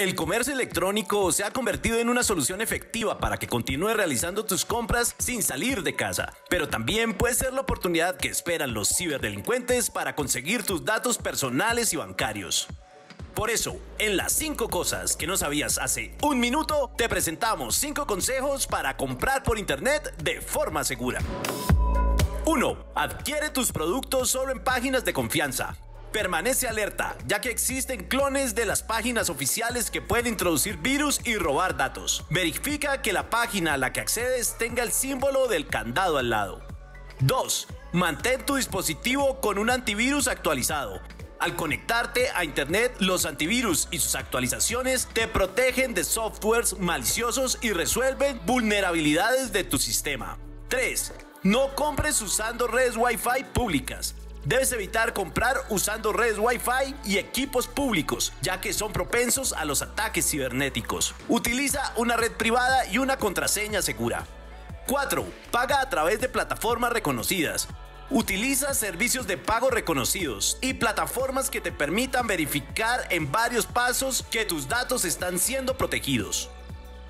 El comercio electrónico se ha convertido en una solución efectiva para que continúes realizando tus compras sin salir de casa, pero también puede ser la oportunidad que esperan los ciberdelincuentes para conseguir tus datos personales y bancarios. Por eso, en las 5 cosas que no sabías hace un minuto, te presentamos 5 consejos para comprar por internet de forma segura. 1. Adquiere tus productos solo en páginas de confianza. Permanece alerta, ya que existen clones de las páginas oficiales que pueden introducir virus y robar datos. Verifica que la página a la que accedes tenga el símbolo del candado al lado. 2. Mantén tu dispositivo con un antivirus actualizado. Al conectarte a internet, los antivirus y sus actualizaciones te protegen de softwares maliciosos y resuelven vulnerabilidades de tu sistema. 3. No compres usando redes Wi-Fi públicas. Debes evitar comprar usando redes Wi-Fi y equipos públicos, ya que son propensos a los ataques cibernéticos. Utiliza una red privada y una contraseña segura. 4. Paga a través de plataformas reconocidas. Utiliza servicios de pago reconocidos y plataformas que te permitan verificar en varios pasos que tus datos están siendo protegidos.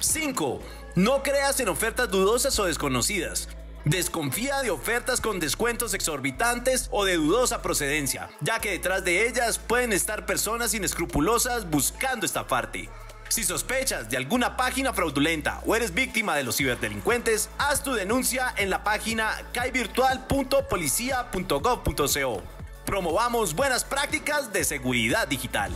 5. No creas en ofertas dudosas o desconocidas. Desconfía de ofertas con descuentos exorbitantes o de dudosa procedencia, ya que detrás de ellas pueden estar personas inescrupulosas buscando estafarte. Si sospechas de alguna página fraudulenta o eres víctima de los ciberdelincuentes, haz tu denuncia en la página caivirtual.policia.gov.co. Promovamos buenas prácticas de seguridad digital.